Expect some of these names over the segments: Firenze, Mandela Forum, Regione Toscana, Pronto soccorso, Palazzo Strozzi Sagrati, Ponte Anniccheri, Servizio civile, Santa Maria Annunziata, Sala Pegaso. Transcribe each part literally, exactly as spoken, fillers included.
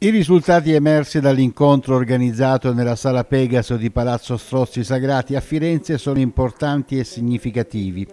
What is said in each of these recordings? I risultati emersi dall'incontro organizzato nella Sala Pegaso di Palazzo Strozzi Sagrati a Firenze sono importanti e significativi,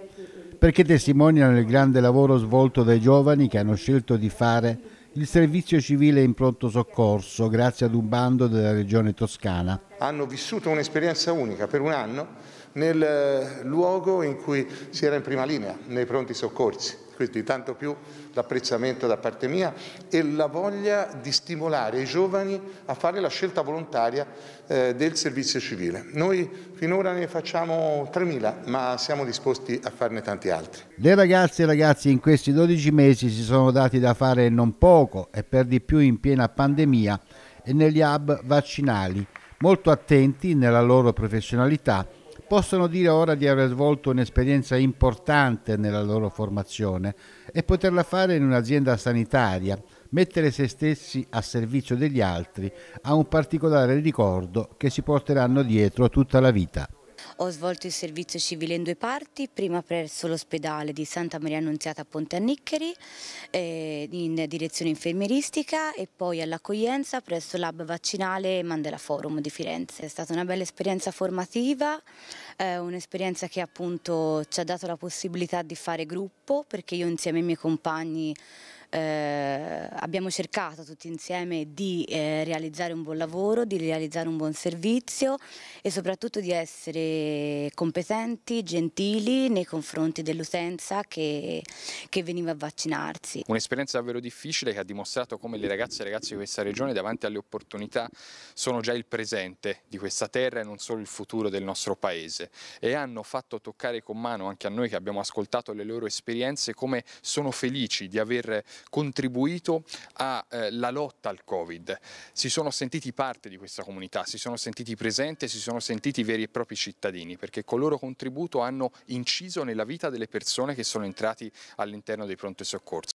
perché testimoniano il grande lavoro svolto dai giovani che hanno scelto di fare il servizio civile in pronto soccorso grazie ad un bando della Regione Toscana. Hanno vissuto un'esperienza unica per un anno nel luogo in cui si era in prima linea, nei pronti soccorsi. Quindi tanto più l'apprezzamento da parte mia e la voglia di stimolare i giovani a fare la scelta volontaria eh, del servizio civile. Noi finora ne facciamo tremila, ma siamo disposti a farne tanti altri. Le ragazze e ragazzi in questi dodici mesi si sono dati da fare non poco, e per di più in piena pandemia e negli hub vaccinali, molto attenti nella loro professionalità. Possono dire ora di aver svolto un'esperienza importante nella loro formazione e poterla fare in un'azienda sanitaria. Mettere se stessi a servizio degli altri ha un particolare ricordo che si porteranno dietro tutta la vita. Ho svolto il servizio civile in due parti, prima presso l'ospedale di Santa Maria Annunziata a Ponte Anniccheri eh, in direzione infermieristica e poi all'accoglienza presso l'hub vaccinale Mandela Forum di Firenze. È stata una bella esperienza formativa, eh, un'esperienza che appunto ci ha dato la possibilità di fare gruppo, perché io insieme ai miei compagni Eh, abbiamo cercato tutti insieme di eh, realizzare un buon lavoro, di realizzare un buon servizio e soprattutto di essere competenti, gentili nei confronti dell'utenza che, che veniva a vaccinarsi. Un'esperienza davvero difficile che ha dimostrato come le ragazze e i ragazzi di questa regione davanti alle opportunità sono già il presente di questa terra e non solo il futuro del nostro paese, e hanno fatto toccare con mano anche a noi che abbiamo ascoltato le loro esperienze come sono felici di aver contribuito alla eh, lotta al Covid. Si sono sentiti parte di questa comunità, si sono sentiti presenti, si sono sentiti veri e propri cittadini, perché col loro contributo hanno inciso nella vita delle persone che sono entrati all'interno dei pronto soccorso.